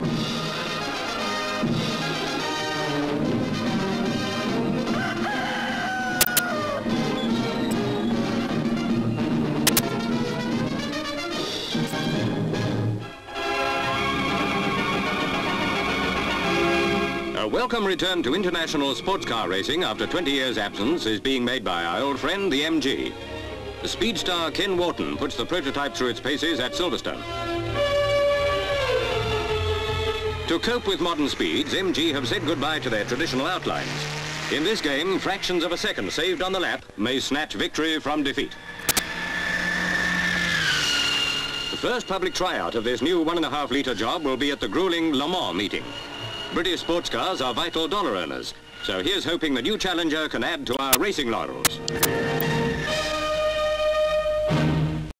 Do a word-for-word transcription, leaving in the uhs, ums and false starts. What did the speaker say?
A welcome return to international sports car racing after twenty years' absence is being made by our old friend, the M G. The speed star Ken Wharton puts the prototype through its paces at Silverstone. To cope with modern speeds, M G have said goodbye to their traditional outlines. In this game, fractions of a second saved on the lap may snatch victory from defeat. The first public tryout of this new one and a half litre job will be at the grueling Le Mans meeting. British sports cars are vital dollar earners, so here's hoping the new challenger can add to our racing laurels.